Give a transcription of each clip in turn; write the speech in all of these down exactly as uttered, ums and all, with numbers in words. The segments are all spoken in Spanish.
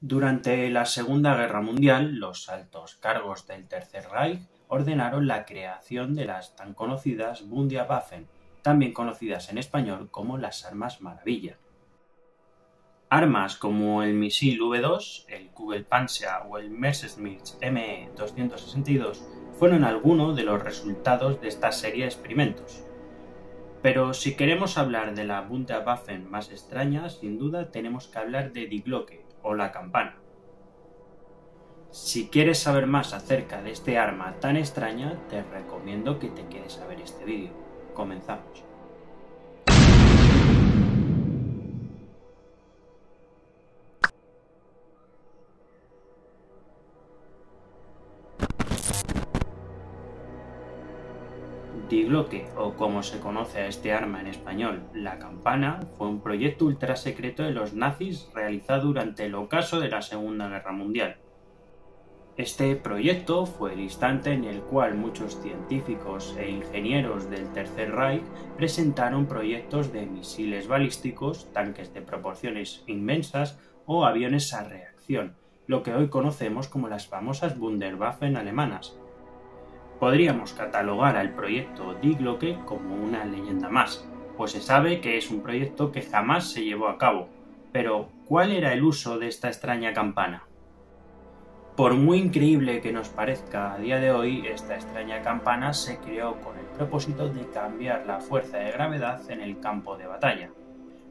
Durante la Segunda Guerra Mundial, los altos cargos del Tercer Reich ordenaron la creación de las tan conocidas Wunderwaffen, también conocidas en español como las Armas Maravilla. Armas como el misil V dos, el Kugelpanzer o el Messerschmitt Me doscientos sesenta y dos fueron algunos de los resultados de esta serie de experimentos. Pero si queremos hablar de la Wunderwaffen más extraña, sin duda tenemos que hablar de Die Glocke o la campana. Si quieres saber más acerca de este arma tan extraña, te recomiendo que te quedes a ver este vídeo. Comenzamos. Die Glocke, o como se conoce a este arma en español, la campana, fue un proyecto ultrasecreto de los nazis realizado durante el ocaso de la Segunda Guerra Mundial. Este proyecto fue el instante en el cual muchos científicos e ingenieros del Tercer Reich presentaron proyectos de misiles balísticos, tanques de proporciones inmensas o aviones a reacción, lo que hoy conocemos como las famosas Wunderwaffen alemanas. Podríamos catalogar al proyecto Die Glocke como una leyenda más, pues se sabe que es un proyecto que jamás se llevó a cabo. Pero, ¿cuál era el uso de esta extraña campana? Por muy increíble que nos parezca a día de hoy, esta extraña campana se creó con el propósito de cambiar la fuerza de gravedad en el campo de batalla.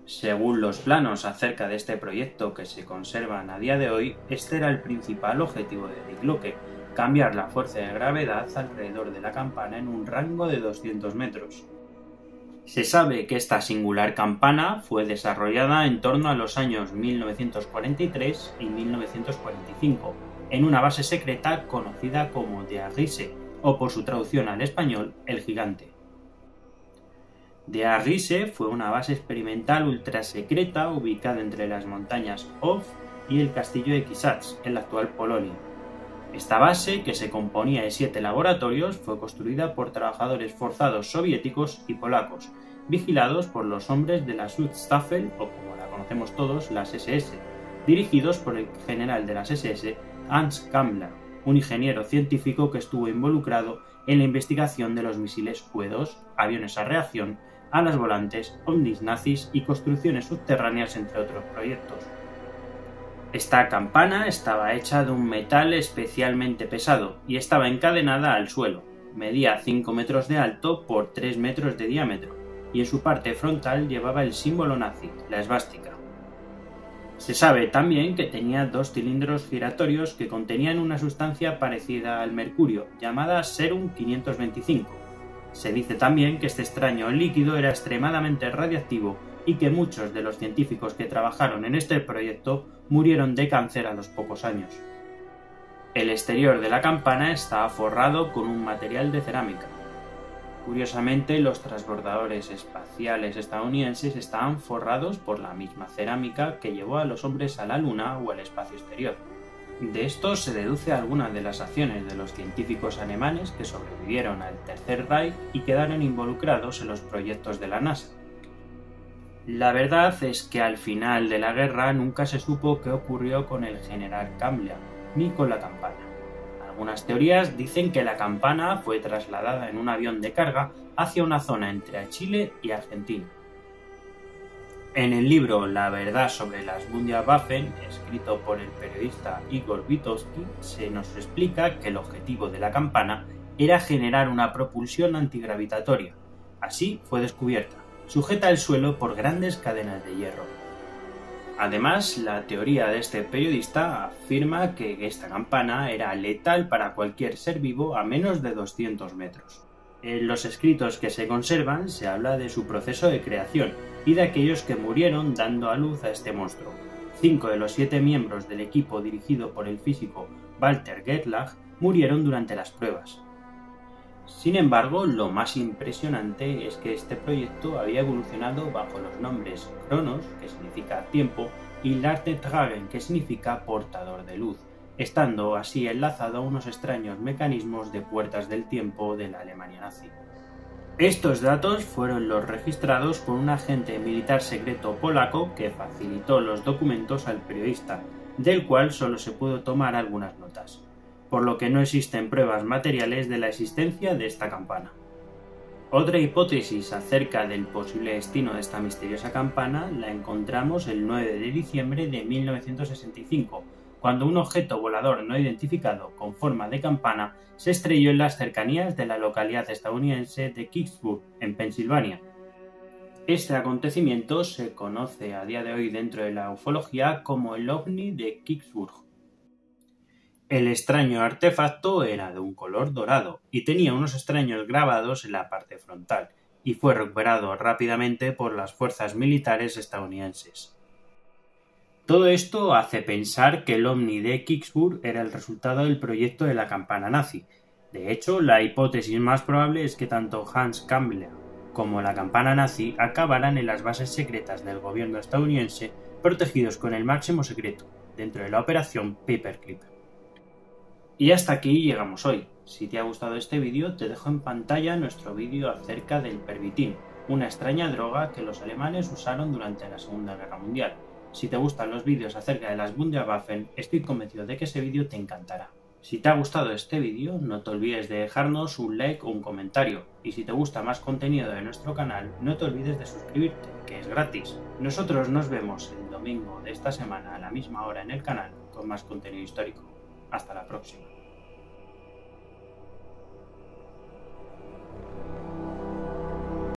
Según los planos acerca de este proyecto que se conservan a día de hoy, este era el principal objetivo de Die Glocke: cambiar la fuerza de gravedad alrededor de la campana en un rango de doscientos metros. Se sabe que esta singular campana fue desarrollada en torno a los años mil novecientos cuarenta y tres y mil novecientos cuarenta y cinco, en una base secreta conocida como Die Riese, o por su traducción al español, El Gigante. Die Riese fue una base experimental ultrasecreta ubicada entre las montañas Hof y el castillo de Kisatz, en la actual Polonia. Esta base, que se componía de siete laboratorios, fue construida por trabajadores forzados soviéticos y polacos, vigilados por los hombres de la Schutzstaffel, o como la conocemos todos, las S S, dirigidos por el general de las S S, Hans Kammler, un ingeniero científico que estuvo involucrado en la investigación de los misiles V dos, aviones a reacción, alas volantes, ovnis nazis y construcciones subterráneas, entre otros proyectos. Esta campana estaba hecha de un metal especialmente pesado y estaba encadenada al suelo. Medía cinco metros de alto por tres metros de diámetro y en su parte frontal llevaba el símbolo nazi, la esvástica. Se sabe también que tenía dos cilindros giratorios que contenían una sustancia parecida al mercurio, llamada Serum quinientos veinticinco. Se dice también que este extraño líquido era extremadamente radiactivo y que muchos de los científicos que trabajaron en este proyecto murieron de cáncer a los pocos años. El exterior de la campana estaba forrado con un material de cerámica. Curiosamente, los transbordadores espaciales estadounidenses estaban forrados por la misma cerámica que llevó a los hombres a la Luna o al espacio exterior. De esto se deduce algunas de las acciones de los científicos alemanes que sobrevivieron al Tercer Reich y quedaron involucrados en los proyectos de la NASA. La verdad es que al final de la guerra nunca se supo qué ocurrió con el general Kammler, ni con la campana. Algunas teorías dicen que la campana fue trasladada en un avión de carga hacia una zona entre Chile y Argentina. En el libro La verdad sobre las Wunderwaffen, escrito por el periodista Igor Witowski, se nos explica que el objetivo de la campana era generar una propulsión antigravitatoria. Así fue descubierta, sujeta al suelo por grandes cadenas de hierro. Además, la teoría de este periodista afirma que esta campana era letal para cualquier ser vivo a menos de doscientos metros. En los escritos que se conservan se habla de su proceso de creación y de aquellos que murieron dando a luz a este monstruo. Cinco de los siete miembros del equipo dirigido por el físico Walter Gerlach murieron durante las pruebas. Sin embargo, lo más impresionante es que este proyecto había evolucionado bajo los nombres Kronos, que significa tiempo, y Lartetragen, que significa portador de luz, estando así enlazado a unos extraños mecanismos de puertas del tiempo de la Alemania nazi. Estos datos fueron los registrados por un agente militar secreto polaco que facilitó los documentos al periodista, del cual solo se pudo tomar algunas notas, por lo que no existen pruebas materiales de la existencia de esta campana. Otra hipótesis acerca del posible destino de esta misteriosa campana la encontramos el nueve de diciembre de mil novecientos sesenta y cinco, cuando un objeto volador no identificado con forma de campana se estrelló en las cercanías de la localidad estadounidense de Kecksburg, en Pensilvania. Este acontecimiento se conoce a día de hoy dentro de la ufología como el ovni de Kecksburg. El extraño artefacto era de un color dorado y tenía unos extraños grabados en la parte frontal, y fue recuperado rápidamente por las fuerzas militares estadounidenses. Todo esto hace pensar que el ovni de Kecksburg era el resultado del proyecto de la campana nazi. De hecho, la hipótesis más probable es que tanto Hans Kammler como la campana nazi acabaran en las bases secretas del gobierno estadounidense, protegidos con el máximo secreto, dentro de la operación Paperclip. Y hasta aquí llegamos hoy. Si te ha gustado este vídeo, te dejo en pantalla nuestro vídeo acerca del Pervitin, una extraña droga que los alemanes usaron durante la Segunda Guerra Mundial. Si te gustan los vídeos acerca de las Wunderwaffen, estoy convencido de que ese vídeo te encantará. Si te ha gustado este vídeo, no te olvides de dejarnos un like o un comentario. Y si te gusta más contenido de nuestro canal, no te olvides de suscribirte, que es gratis. Nosotros nos vemos el domingo de esta semana a la misma hora en el canal con más contenido histórico. Hasta la próxima.